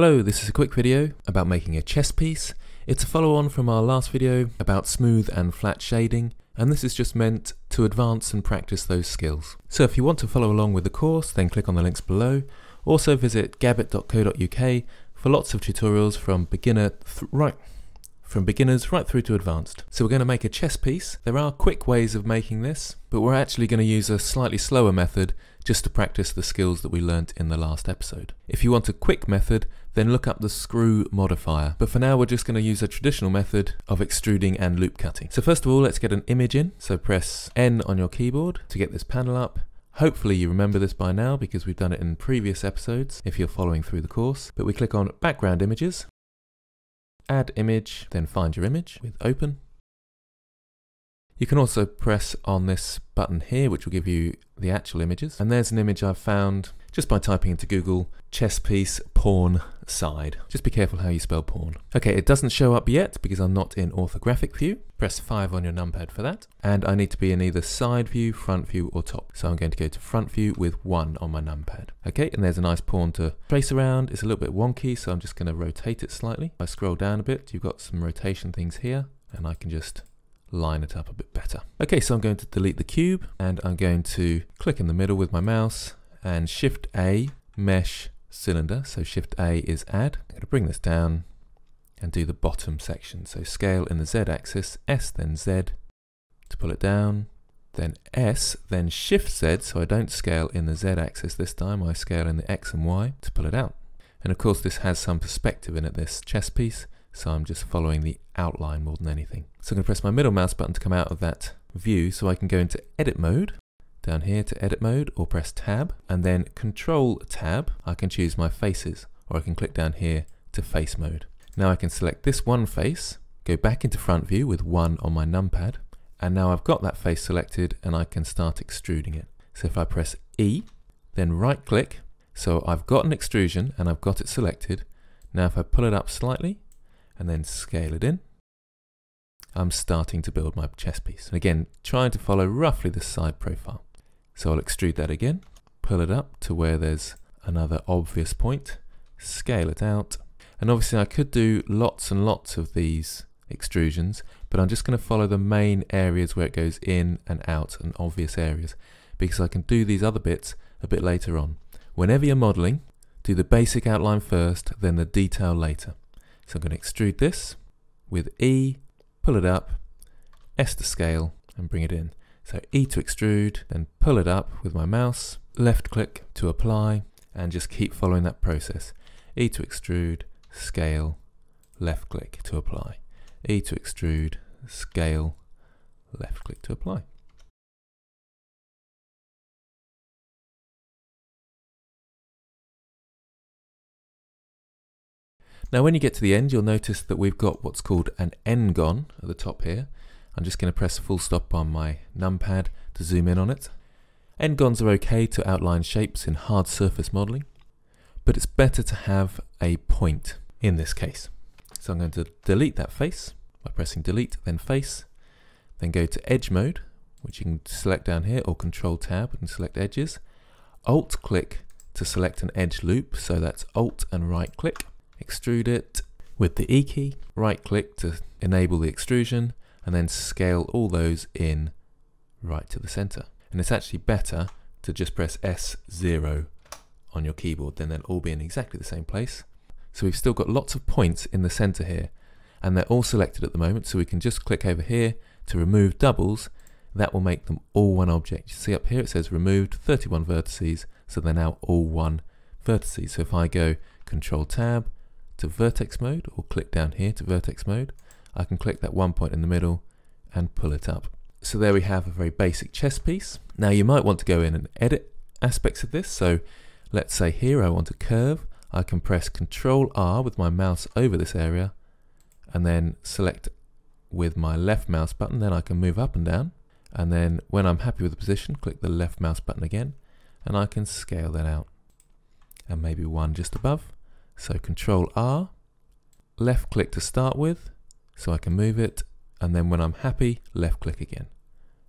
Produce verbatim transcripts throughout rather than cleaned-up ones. Hello, this is a quick video about making a chess piece. It's a follow-on from our last video about smooth and flat shading, and this is just meant to advance and practice those skills. So if you want to follow along with the course, then click on the links below. Also visit gabbit dot co dot U K for lots of tutorials from beginner th right from beginners right through to advanced. So we're going to make a chess piece. There are quick ways of making this, but we're actually going to use a slightly slower method just to practice the skills that we learnt in the last episode. If you want a quick method, then look up the screw modifier. But for now, we're just going to use a traditional method of extruding and loop cutting. So first of all, let's get an image in. So press N on your keyboard to get this panel up. Hopefully you remember this by now because we've done it in previous episodes if you're following through the course. But we click on background images, add image, then find your image with open. You can also press on this button here, which will give you the actual images. And there's an image I've found just by typing into Google, chess piece pawn side. Just be careful how you spell pawn. Okay, it doesn't show up yet because I'm not in orthographic view. Press five on your numpad for that. And I need to be in either side view, front view, or top. So I'm going to go to front view with one on my numpad. Okay, and there's a nice pawn to trace around. It's a little bit wonky, so I'm just going to rotate it slightly. If I scroll down a bit, you've got some rotation things here, and I can just line it up a bit better. Okay, so I'm going to delete the cube, and I'm going to click in the middle with my mouse, and Shift A, mesh cylinder. So Shift A is add. I'm going to bring this down and do the bottom section. So scale in the Z axis, S then Z to pull it down, then S, then Shift Z. So I don't scale in the Z axis this time, I scale in the X and Y to pull it out. And of course this has some perspective in it, this chess piece. So I'm just following the outline more than anything. So I'm going to press my middle mouse button to come out of that view so I can go into edit mode. Down here to edit mode, or press tab, and then control tab, I can choose my faces, or I can click down here to face mode. Now I can select this one face, go back into front view with one on my numpad, and now I've got that face selected and I can start extruding it. So if I press E, then right click, so I've got an extrusion and I've got it selected. Now if I pull it up slightly and then scale it in, I'm starting to build my chess piece. And again, trying to follow roughly the side profile. So I'll extrude that again, pull it up to where there's another obvious point, scale it out. And obviously I could do lots and lots of these extrusions, but I'm just going to follow the main areas where it goes in and out and obvious areas, because I can do these other bits a bit later on. Whenever you're modeling, do the basic outline first, then the detail later. So I'm going to extrude this with E, pull it up, S to scale, and bring it in. So E to extrude, then pull it up with my mouse, left click to apply, and just keep following that process. E to extrude, scale, left click to apply. E to extrude, scale, left click to apply. Now when you get to the end, you'll notice that we've got what's called an n-gon at the top here. I'm just going to press full stop on my numpad to zoom in on it. N-gons are okay to outline shapes in hard surface modelling, but it's better to have a point in this case. So I'm going to delete that face by pressing delete, then face, then go to edge mode, which you can select down here, or control tab and select edges. Alt click to select an edge loop, so that's alt and right click. Extrude it with the E key, right click to enable the extrusion, and then scale all those in right to the center. And it's actually better to just press S zero on your keyboard, then they'll all be in exactly the same place. So we've still got lots of points in the center here, and they're all selected at the moment, so we can just click over here to remove doubles. That will make them all one object. You see up here it says removed thirty-one vertices, so they're now all one vertices. So if I go control tab to vertex mode, or click down here to vertex mode, I can click that one point in the middle and pull it up. So there we have a very basic chess piece. Now you might want to go in and edit aspects of this. So let's say here I want a curve. I can press control R with my mouse over this area and then select with my left mouse button. Then I can move up and down. And then when I'm happy with the position, click the left mouse button again and I can scale that out. And maybe one just above. So control R, left click to start with, so I can move it, and then when I'm happy, left click again.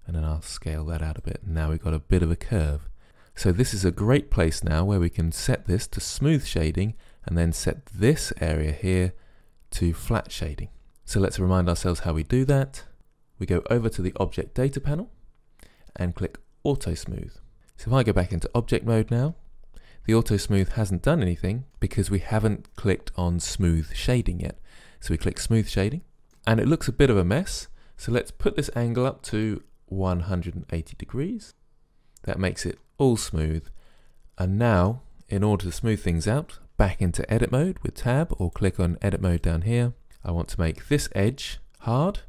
And then I'll scale that out a bit. Now we've got a bit of a curve. So this is a great place now where we can set this to smooth shading and then set this area here to flat shading. So let's remind ourselves how we do that. We go over to the Object Data panel and click Auto Smooth. So if I go back into Object Mode now, the Auto Smooth hasn't done anything because we haven't clicked on Smooth Shading yet. So we click Smooth Shading, and it looks a bit of a mess. So let's put this angle up to one hundred eighty degrees. That makes it all smooth. And now, in order to smooth things out, back into Edit Mode with Tab, or click on Edit Mode down here. I want to make this edge hard.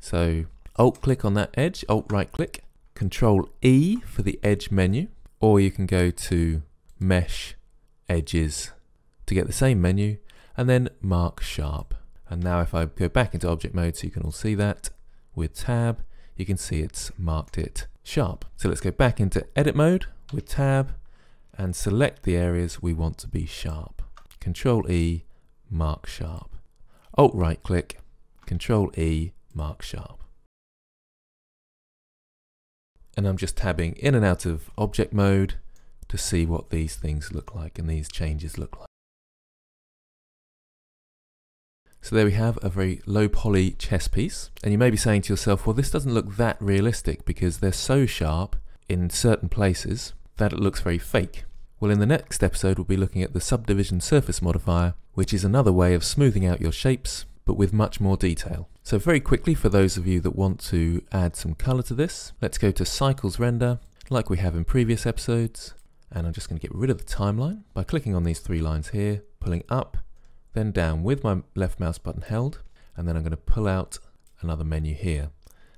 So Alt click on that edge, Alt right click, Control E for the edge menu, or you can go to Mesh Edges to get the same menu, and then Mark Sharp. And now if I go back into Object Mode, so you can all see that, with Tab, you can see it's marked it sharp. So let's go back into Edit Mode with Tab and select the areas we want to be sharp. Control E, Mark Sharp. Alt right click, Control E, Mark Sharp. And I'm just tabbing in and out of Object Mode to see what these things look like and these changes look like. So there we have a very low poly chess piece, and you may be saying to yourself, well, this doesn't look that realistic because they're so sharp in certain places that it looks very fake. Well, in the next episode we'll be looking at the subdivision surface modifier, which is another way of smoothing out your shapes but with much more detail. So very quickly, for those of you that want to add some colour to this, let's go to Cycles Render like we have in previous episodes, and I'm just going to get rid of the timeline by clicking on these three lines here, pulling up, then down with my left mouse button held, and then I'm going to pull out another menu here.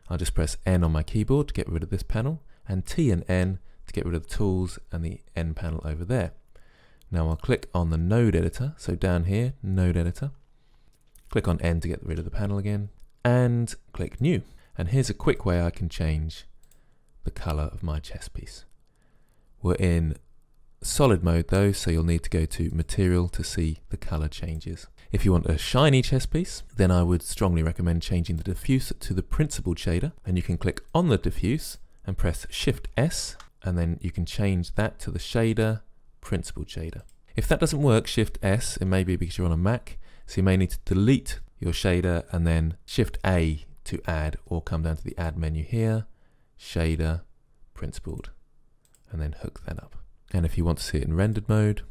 I'll just press N on my keyboard to get rid of this panel, and T and N to get rid of the tools and the N panel over there. Now I'll click on the node editor, so down here, node editor, click on N to get rid of the panel again, and click new. And here's a quick way I can change the color of my chess piece. We're in solid mode though, so you'll need to go to material to see the color changes. If you want a shiny chess piece, then I would strongly recommend changing the diffuse to the principled shader, and you can click on the diffuse and press Shift S, and then you can change that to the shader, principled shader. If that doesn't work, Shift S, it may be because you're on a Mac, so you may need to delete your shader and then Shift A to add, or come down to the add menu here, shader, principled, and then hook that up. And if you want to see it in rendered mode,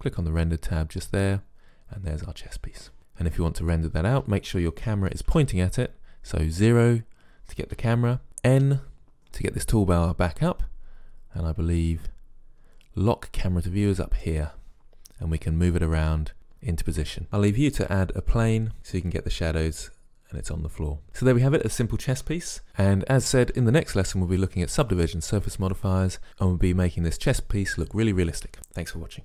click on the render tab just there, and there's our chess piece. And if you want to render that out, make sure your camera is pointing at it. So zero to get the camera, N to get this toolbar back up, and I believe lock camera to view is up here, and we can move it around into position. I'll leave you to add a plane so you can get the shadows and it's on the floor. So there we have it, a simple chess piece. And as said, in the next lesson we'll be looking at subdivision surface modifiers, and we'll be making this chess piece look really realistic. Thanks for watching.